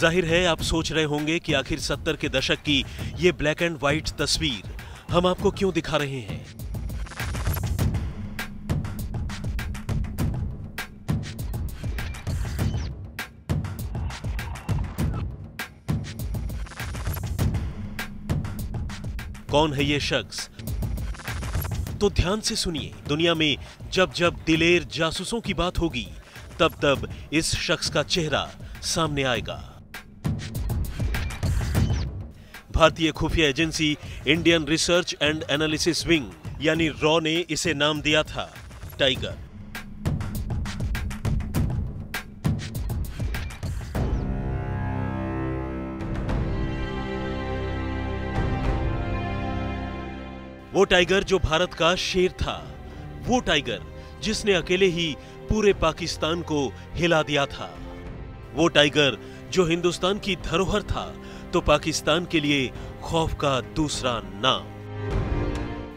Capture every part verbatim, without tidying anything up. जाहिर है आप सोच रहे होंगे कि आखिर सत्तर के दशक की ये ब्लैक एंड व्हाइट तस्वीर हम आपको क्यों दिखा रहे हैं। कौन है ये शख्स? तो ध्यान से सुनिए। दुनिया में जब जब दिलेर जासूसों की बात होगी तब तब इस शख्स का चेहरा सामने आएगा। भारतीय खुफिया agency Indian research and analysis wing यानी रॉ ने इसे नाम दिया था टाइगर। वो टाइगर जो भारत का शेर था, वो टाइगर जिसने अकेले ही पूरे पाकिस्तान को हिला दिया था, वो टाइगर जो हिंदुस्तान की धरोहर था तो पाकिस्तान के लिए खौफ का दूसरा नाम,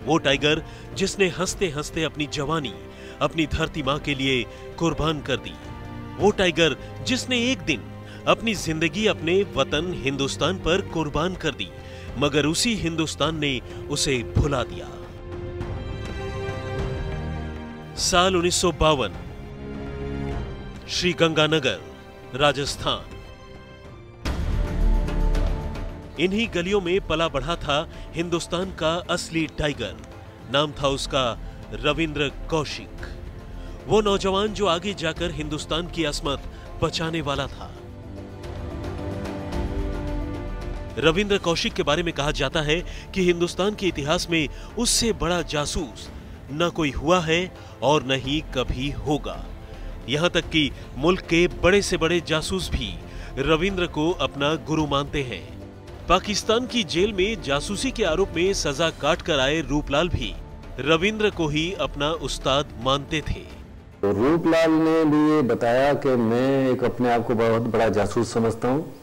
वो टाइगर जिसने हंसते हंसते अपनी जवानी अपनी धरती मां के लिए कुर्बान कर दी, वो टाइगर जिसने एक दिन अपनी जिंदगी अपने वतन हिंदुस्तान पर कुर्बान कर दी मगर उसी हिंदुस्तान ने उसे भुला दिया। साल उन्नीस सौ बावन श्री गंगानगर, राजस्थान। इन्हीं गलियों में पला बढ़ा था हिंदुस्तान का असली टाइगर। नाम था उसका रविंद्र कौशिक। वो नौजवान जो आगे जाकर हिंदुस्तान की असमत बचाने वाला था। रविंद्र कौशिक के बारे में कहा जाता है कि हिंदुस्तान के इतिहास में उससे बड़ा जासूस न कोई हुआ है और न ही कभी होगा। यहां तक कि मुल्क के बड़े से बड़े जासूस भी रविंद्र को अपना गुरु मानते हैं। पाकिस्तान की जेल में जासूसी के आरोप में सजा काट कर आए रूपलाल भी रविंद्र को ही अपना उस्ताद मानते थे। तो रूपलाल ने भी ये बताया कि मैं एक अपने आप को बहुत बड़ा जासूस समझता हूँ,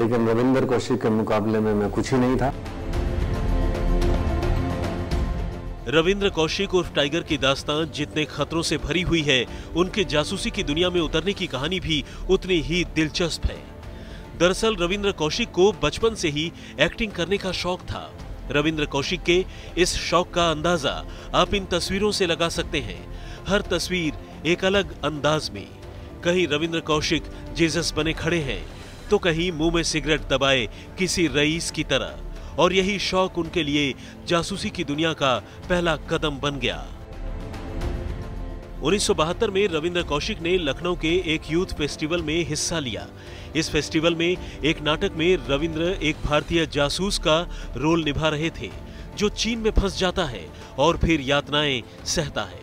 लेकिन रविंद्र कौशिक के मुकाबले में मैं कुछ ही नहीं था। रविंद्र कौशिक उर्फ टाइगर की दास्तान जितने खतरों से भरी हुई है, उनके जासूसी की दुनिया में उतरने की कहानी भी उतनी ही दिलचस्प है। दरअसल रविंद्र कौशिक को बचपन से ही एक्टिंग करने का शौक था। रविंद्र कौशिक के इस शौक का अंदाजा आप इन तस्वीरों से लगा सकते हैं। हर तस्वीर एक अलग अंदाज में, कहीं रविंद्र कौशिक जीसस बने खड़े हैं तो कहीं मुंह में सिगरेट दबाए किसी रईस की तरह, और यही शौक उनके लिए जासूसी की दुनिया का पहला कदम बन गया। उन्नीस सौ बहत्तर में रविंद्र कौशिक ने लखनऊ के एक यूथ फेस्टिवल में हिस्सा लिया। इस फेस्टिवल में एक नाटक में रविंद्र एक भारतीय जासूस का रोल निभा रहे थे जो चीन में फंस जाता है और फिर यातनाएं सहता है।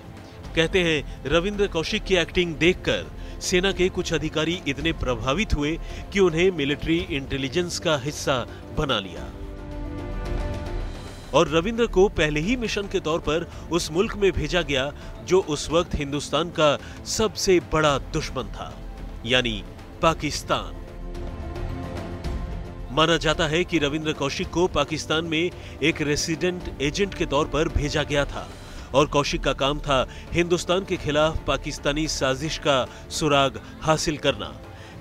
कहते हैं रविंद्र कौशिक की एक्टिंग देखकर सेना के कुछ अधिकारी इतने प्रभावित हुए कि उन्हें मिलिट्री इंटेलिजेंस का हिस्सा बना लिया और रविंद्र को पहले ही मिशन के तौर पर उस मुल्क में भेजा गया जो उस वक्त हिंदुस्तान का सबसे बड़ा दुश्मन था, यानी पाकिस्तान। माना जाता है कि रविंद्र कौशिक को पाकिस्तान में एक रेसिडेंट एजेंट के तौर पर भेजा गया था और कौशिक का काम था हिंदुस्तान के खिलाफ पाकिस्तानी साजिश का सुराग हासिल करना।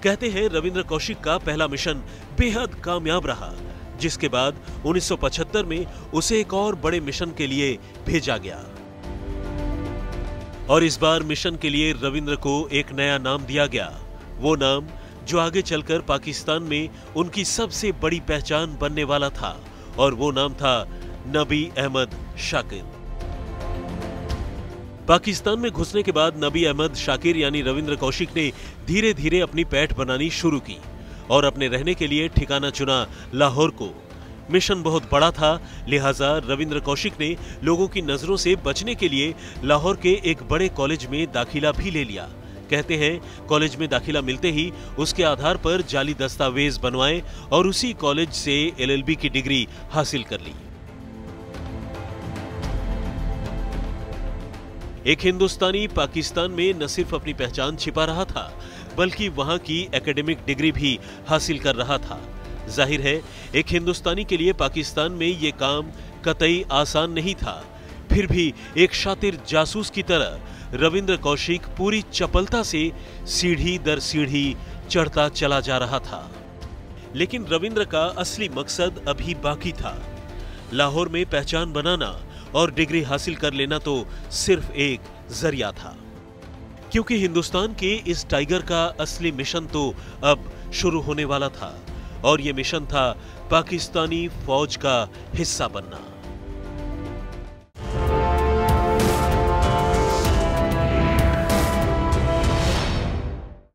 कहते हैं रविंद्र कौशिक का पहला मिशन बेहद कामयाब रहा, जिसके बाद उन्नीस सौ पचहत्तर में उसे एक और बड़े मिशन के लिए भेजा गया और इस बार मिशन के लिए रविंद्र को एक नया नाम दिया गया, वो नाम जो आगे चलकर पाकिस्तान में उनकी सबसे बड़ी पहचान बनने वाला था, और वो नाम था नबी अहमद शाकिर। पाकिस्तान में घुसने के बाद नबी अहमद शाकिर यानी रविंद्र कौशिक ने धीरे धीरे अपनी पैठ बनानी शुरू की और अपने रहने के लिए ठिकाना चुना लाहौर को। मिशन बहुत बड़ा था, लिहाजा रविंद्र कौशिक ने लोगों की नजरों से बचने के लिए लाहौर के एक बड़े कॉलेज में दाखिला भी ले लिया। कहते हैं कॉलेज में दाखिला मिलते ही उसके आधार पर जाली दस्तावेज बनवाए और उसी कॉलेज से एल एल बी की डिग्री हासिल कर ली। एक हिंदुस्तानी पाकिस्तान में न सिर्फ अपनी पहचान छिपा रहा था बल्कि वहां की एकेडमिक डिग्री भी हासिल कर रहा था। जाहिर है एक हिंदुस्तानी के लिए पाकिस्तान में ये काम कतई आसान नहीं था, फिर भी एक शातिर जासूस की तरह रविंद्र कौशिक पूरी चपलता से सीढ़ी दर सीढ़ी चढ़ता चला जा रहा था। लेकिन रविंद्र का असली मकसद अभी बाकी था। लाहौर में पहचान बनाना और डिग्री हासिल कर लेना तो सिर्फ एक जरिया था, क्योंकि हिंदुस्तान के इस टाइगर का असली मिशन तो अब शुरू होने वाला था और ये मिशन था पाकिस्तानी फौज का हिस्सा बनना।